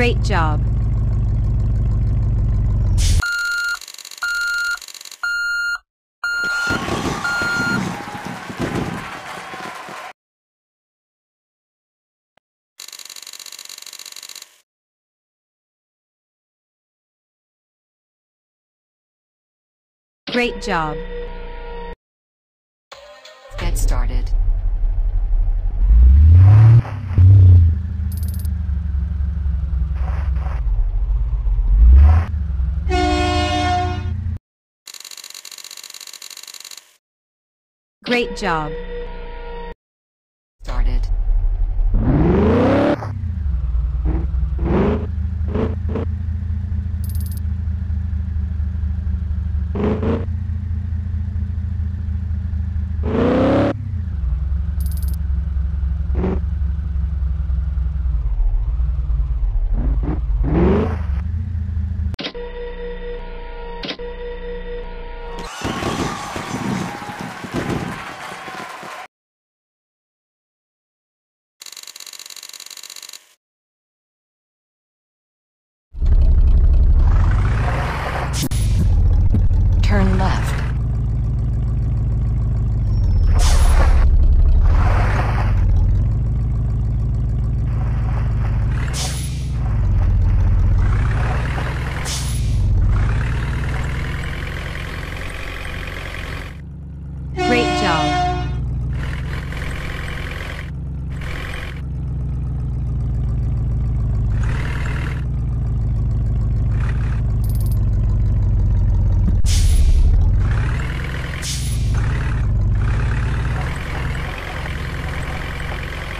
Great job. Great job. Get started. Great job. Started. Turn left. Great job.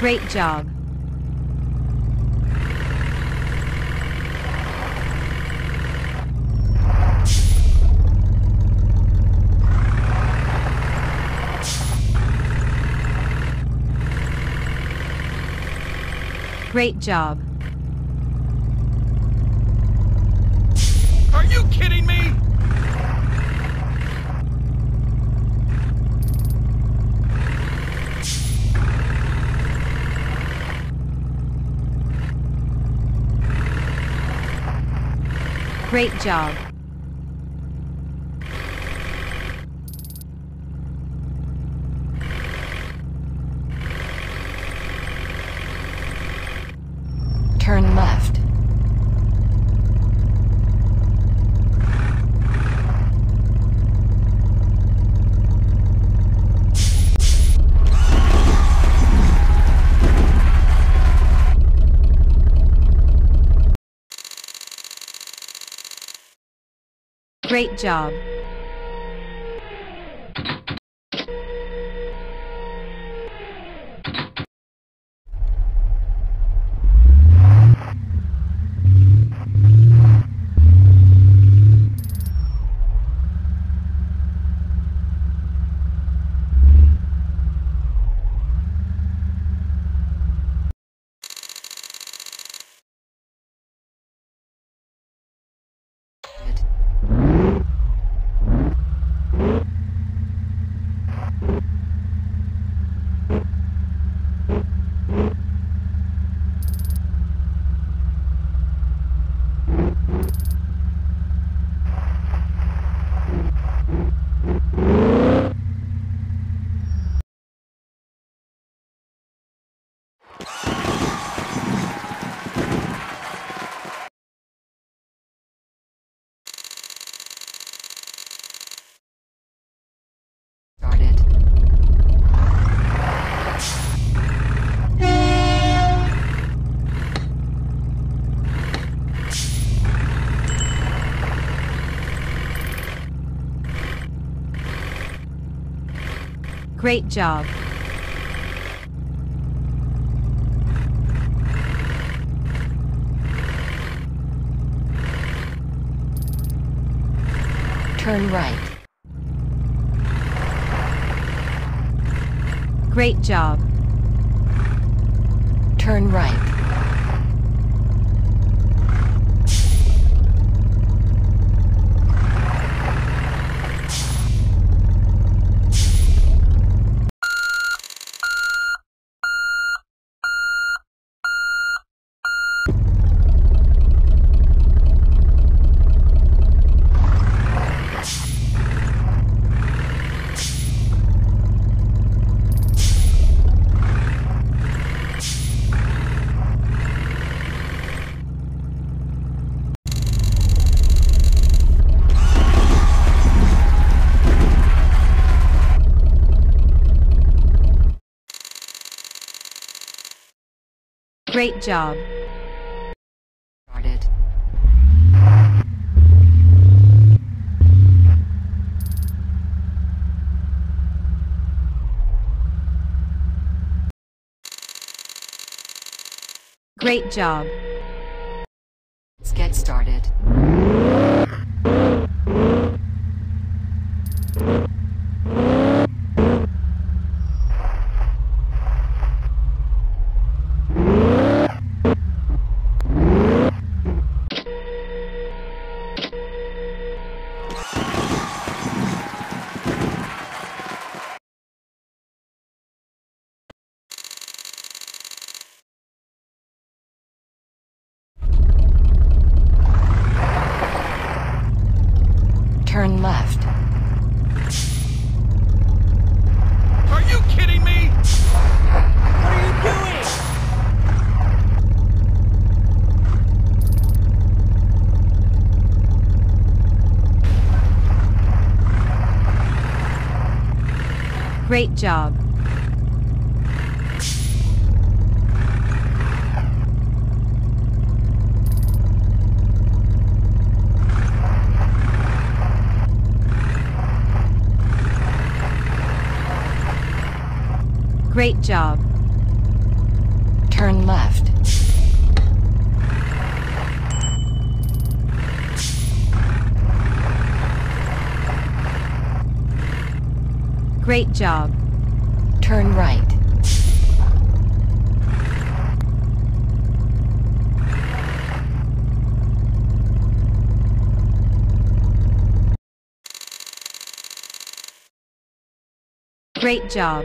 Great job. Great job. Are you kidding me? Great job. Turn left. Great job. Great job. Turn right. Great job. Turn right. Great job. Great job. Let's get started. Turn left. Are you kidding me? What are you doing? Great job. Great job. Turn left. Great job. Turn right. Great job.